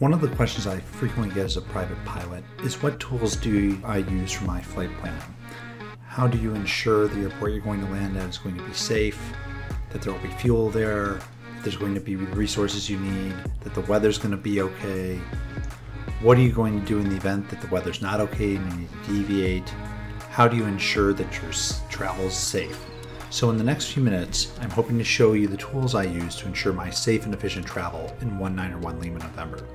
One of the questions I frequently get as a private pilot is, what tools do I use for my flight planning? How do you ensure the airport you're going to land at is going to be safe, that there will be fuel there, that there's going to be the resources you need, that the weather's going to be okay? What are you going to do in the event that the weather's not okay and you need to deviate? How do you ensure that your travel is safe? So in the next few minutes, I'm hoping to show you the tools I use to ensure my safe and efficient travel in 191 Lima, November.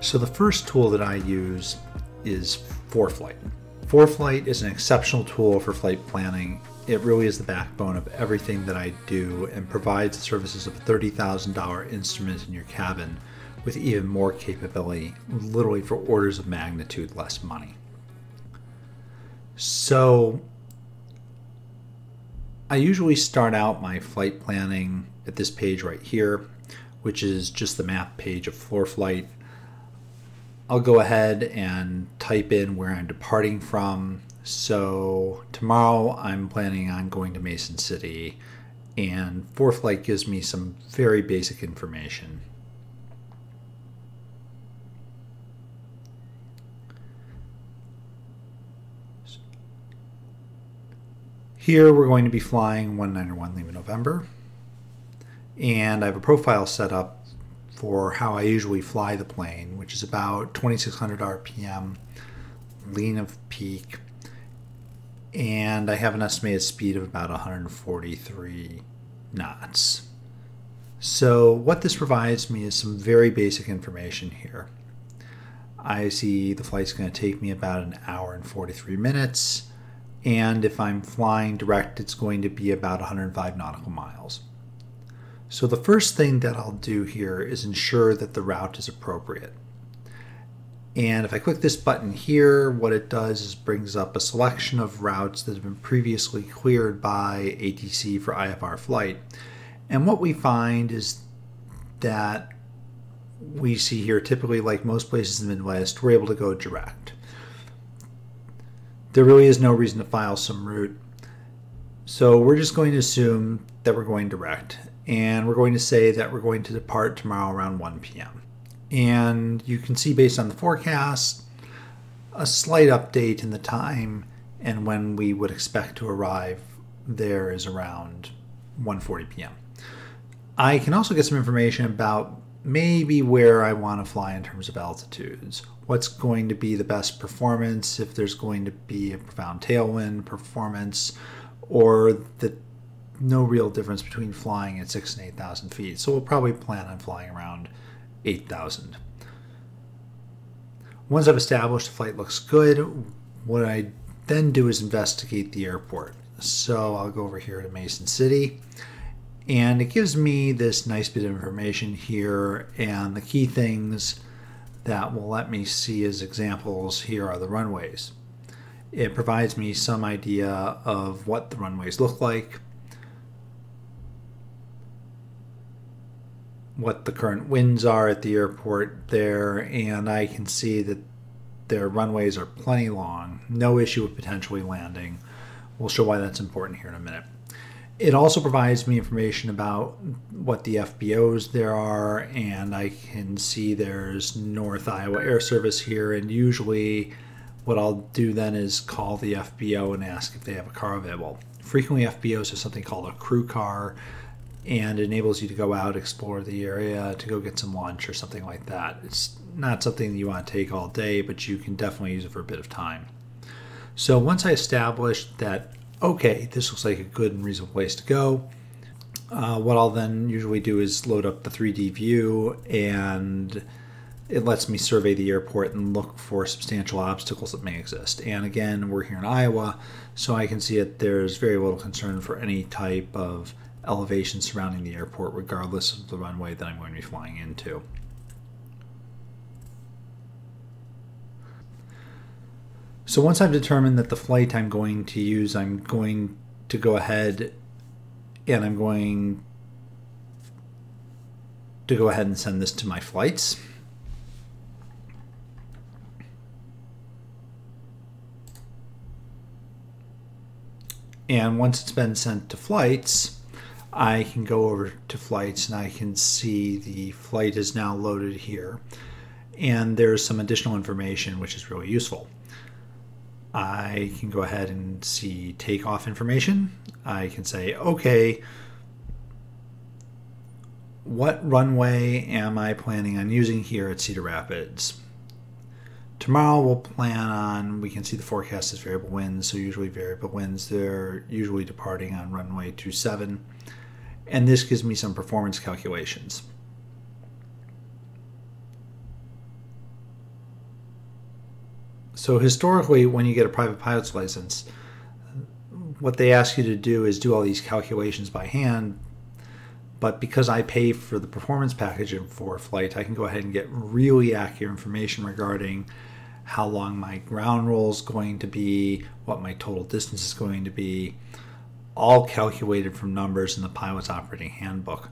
So the first tool that I use is ForeFlight. ForeFlight is an exceptional tool for flight planning. It really is the backbone of everything that I do and provides the services of a $30,000 instrument in your cabin with even more capability, literally for orders of magnitude less money. So I usually start out my flight planning at this page right here, which is just the map page of ForeFlight. I'll go ahead and type in where I'm departing from. So tomorrow I'm planning on going to Mason City, and ForeFlight gives me some very basic information. Here we're going to be flying 191 Lima November, and I have a profile set up for how I usually fly the plane, which is about 2600 RPM, lean of peak, and I have an estimated speed of about 143 knots. So what this provides me is some very basic information here. I see the flight's going to take me about an hour and 43 minutes, and if I'm flying direct, it's going to be about 105 nautical miles. So the first thing that I'll do here is ensure that the route is appropriate. And if I click this button here, what it does is brings up a selection of routes that have been previously cleared by ATC for IFR flight. And what we find is that we see here, typically, like most places in the Midwest, we're able to go direct. There really is no reason to file some route. So we're just going to assume that we're going direct. And we're going to say that we're going to depart tomorrow around 1 p.m. And you can see, based on the forecast, a slight update in the time, and when we would expect to arrive there is around 1:40 p.m. I can also get some information about maybe where I want to fly in terms of altitudes, what's going to be the best performance, if there's going to be a profound tailwind performance, or the no real difference between flying at 6,000 and 8,000 feet. So we'll probably plan on flying around 8,000. Once I've established the flight looks good, what I then do is investigate the airport. So I'll go over here to Mason City, and it gives me this nice bit of information here, and the key things that will let me see as examples here are the runways. It provides me some idea of what the runways look like, what the current winds are at the airport there, and I can see that their runways are plenty long, no issue with potentially landing. We'll show why that's important here in a minute. It also provides me information about what the FBOs there are, and I can see there's North Iowa Air Service here, and usually what I'll do then is call the FBO and ask if they have a car available. Frequently FBOs have something called a crew car, and it enables you to go out, explore the area, to go get some lunch or something like that. It's not something that you want to take all day, but you can definitely use it for a bit of time. So once I established that, okay, this looks like a good and reasonable place to go, what I'll then usually do is load up the 3D view, and it lets me survey the airport and look for substantial obstacles that may exist. And again, we're here in Iowa, so I can see that there's very little concern for any type of elevation surrounding the airport, regardless of the runway that I'm going to be flying into. So once I've determined that the flight I'm going to use, I'm going to go ahead and send this to my flights. And once it's been sent to flights, I can go over to flights and I can see the flight is now loaded here. And there's some additional information which is really useful. I can go ahead and see takeoff information. I can say, okay, what runway am I planning on using here at Cedar Rapids? Tomorrow we'll plan on, we can see the forecast is variable winds, so usually variable winds, they're usually departing on runway 27. And this gives me some performance calculations. So historically, when you get a private pilot's license, what they ask you to do is do all these calculations by hand. But because I pay for the performance package in ForeFlight, I can go ahead and get really accurate information regarding how long my ground roll is going to be, what my total distance is going to be, all calculated from numbers in the pilot's operating handbook,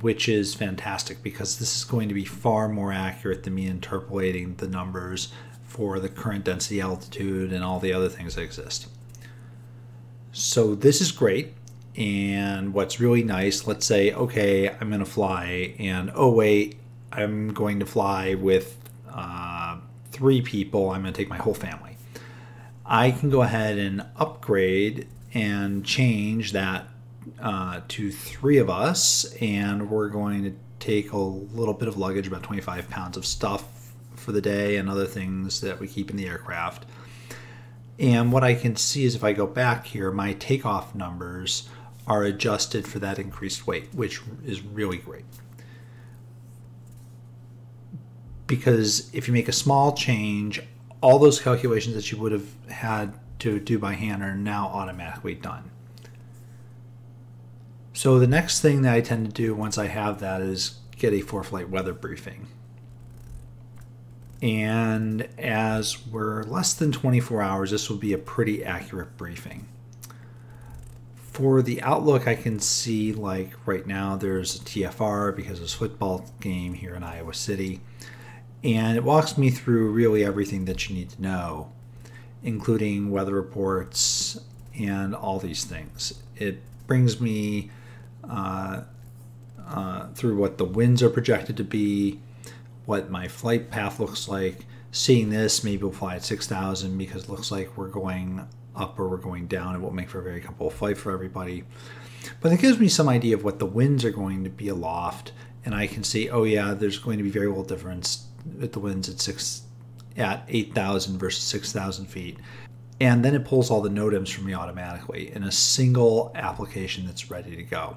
which is fantastic because this is going to be far more accurate than me interpolating the numbers for the current density, altitude, and all the other things that exist. So this is great. And what's really nice, let's say, okay, I'm going to fly, and oh wait, I'm going to fly with 3 people. I'm going to take my whole family. I can go ahead and upgrade and change that to 3 of us, and we're going to take a little bit of luggage, about 25 pounds of stuff for the day and other things that we keep in the aircraft. And what I can see is if I go back here, my takeoff numbers are adjusted for that increased weight, which is really great. Because if you make a small change, all those calculations that you would have had to do by hand are now automatically done. So the next thing that I tend to do once I have that is get a ForeFlight weather briefing. And as we're less than 24 hours, this will be a pretty accurate briefing. For the outlook, I can see, like right now, there's a TFR because of this football game here in Iowa City. And it walks me through really everything that you need to know, including weather reports and all these things. It brings me through what the winds are projected to be, what my flight path looks like. Seeing this, maybe we'll fly at 6,000 because it looks like we're going up or we're going down. It won't make for a very comfortable flight for everybody. But it gives me some idea of what the winds are going to be aloft. And I can see, oh yeah, there's going to be very little difference with the winds at 8,000 versus 6,000 feet. And then it pulls all the NOTAMs for me automatically in a single application that's ready to go.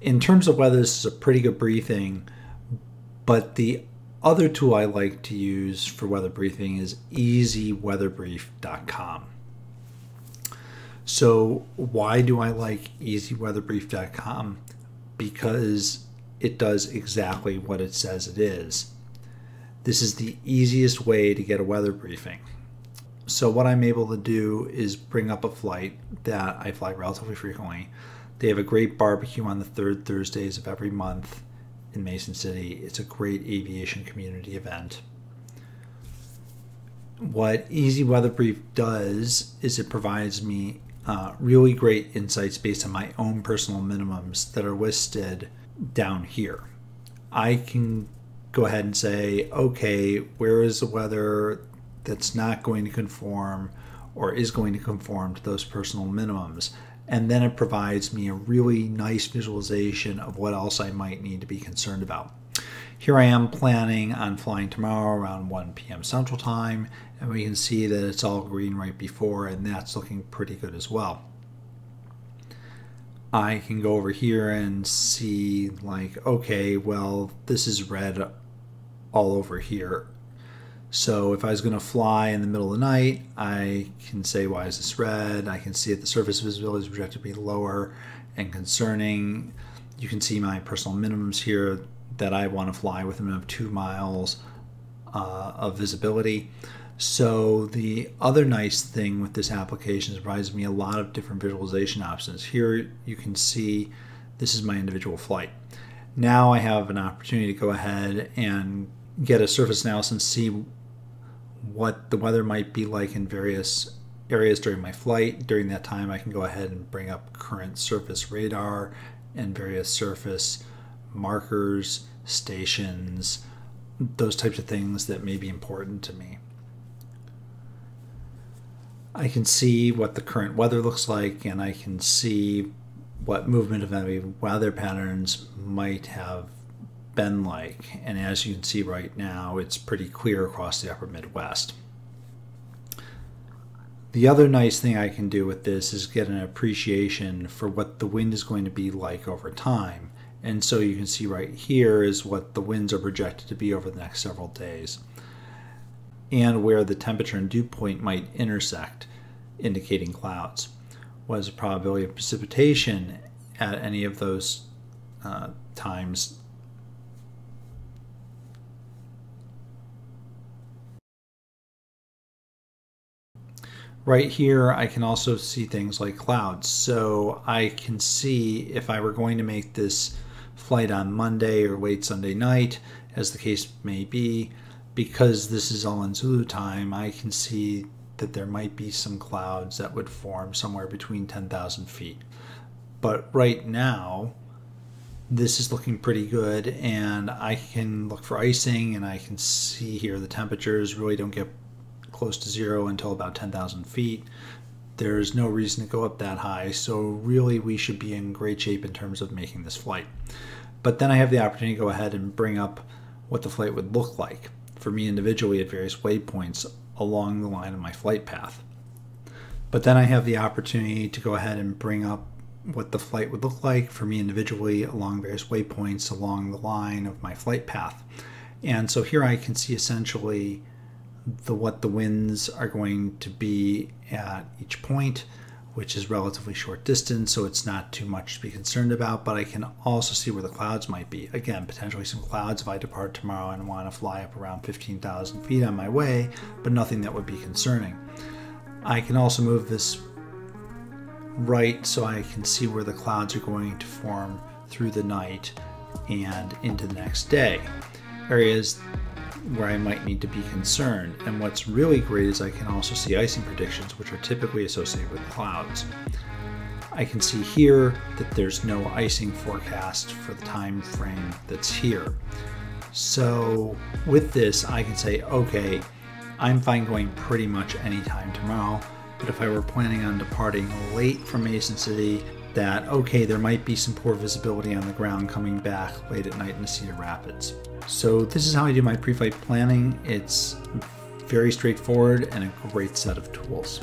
In terms of weather, this is a pretty good briefing. But the other tool I like to use for weather briefing is EZWxBrief.com. So why do I like EZWxBrief.com? Because it does exactly what it says it is. This is the easiest way to get a weather briefing. So what I'm able to do is bring up a flight that I fly relatively frequently. They have a great barbecue on the 3rd Thursdays of every month in Mason City. It's a great aviation community event. What EZWxBrief does is it provides me really great insights based on my own personal minimums that are listed down here. I can go ahead and say, okay, where is the weather that's not going to conform or is going to conform to those personal minimums? And then it provides me a really nice visualization of what else I might need to be concerned about. Here I am planning on flying tomorrow around 1 p.m. Central Time, and we can see that it's all green right before, and that's looking pretty good as well. I can go over here and see, like, okay, well, this is red all over here. So if I was going to fly in the middle of the night, I can say, why is this red? I can see that the surface visibility is projected to be lower and concerning. You can see my personal minimums here that I want to fly with a minimum of 2 miles of visibility. So the other nice thing with this application is it provides me a lot of different visualization options. Here you can see this is my individual flight. Now I have an opportunity to go ahead and get a surface analysis and see what the weather might be like in various areas during my flight. During that time, I can go ahead and bring up current surface radar and various surface markers, stations, those types of things that may be important to me. I can see what the current weather looks like, and I can see what movement of enemy weather patterns might have been like. And as you can see right now, it's pretty clear across the upper Midwest. The other nice thing I can do with this is get an appreciation for what the wind is going to be like over time. And so you can see right here is what the winds are projected to be over the next several days, and where the temperature and dew point might intersect, indicating clouds. What is the probability of precipitation at any of those times? Right here, I can also see things like clouds. So I can see if I were going to make this flight on Monday or late Sunday night, as the case may be, because this is all in Zulu time, I can see that there might be some clouds that would form somewhere between 10,000 feet. But right now, this is looking pretty good, and I can look for icing, and I can see here the temperatures really don't get close to zero until about 10,000 feet. There's no reason to go up that high, so really we should be in great shape in terms of making this flight. But then I have the opportunity to go ahead and bring up what the flight would look like for me individually at various waypoints along the line of my flight path. But then I have the opportunity to go ahead and bring up what the flight would look like for me individually along various waypoints along the line of my flight path. And so here I can see essentially what the winds are going to be at each point, which is relatively short distance, so it's not too much to be concerned about. But I can also see where the clouds might be. Again, potentially some clouds if I depart tomorrow and want to fly up around 15,000 feet on my way, but nothing that would be concerning. I can also move this right so I can see where the clouds are going to form through the night and into the next day. Areas where I might need to be concerned. And what's really great is I can also see icing predictions, which are typically associated with clouds. I can see here that there's no icing forecast for the time frame that's here. So with this, I can say, okay, I'm fine going pretty much any time tomorrow, but if I were planning on departing late from Mason City, that, okay, there might be some poor visibility on the ground coming back late at night in the Cedar Rapids. So this is how I do my pre-flight planning. It's very straightforward and a great set of tools.